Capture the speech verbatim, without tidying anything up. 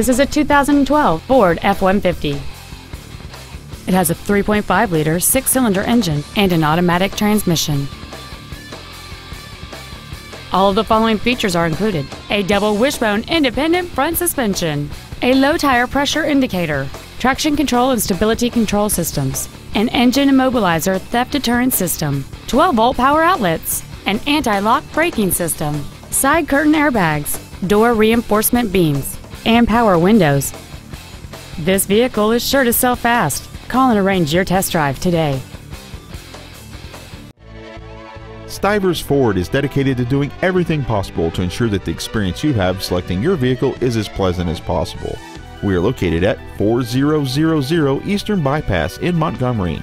This is a two thousand twelve Ford F one fifty. It has a three point five liter six-cylinder engine and an automatic transmission. All of the following features are included: a double wishbone independent front suspension, a low tire pressure indicator, traction control and stability control systems, an engine immobilizer theft deterrent system, twelve volt power outlets, an anti-lock braking system, side curtain airbags, door reinforcement beams, and power windows. This vehicle is sure to sell fast. Call and arrange your test drive today. Stivers Ford is dedicated to doing everything possible to ensure that the experience you have selecting your vehicle is as pleasant as possible. We are located at four thousand Eastern Bypass in Montgomery.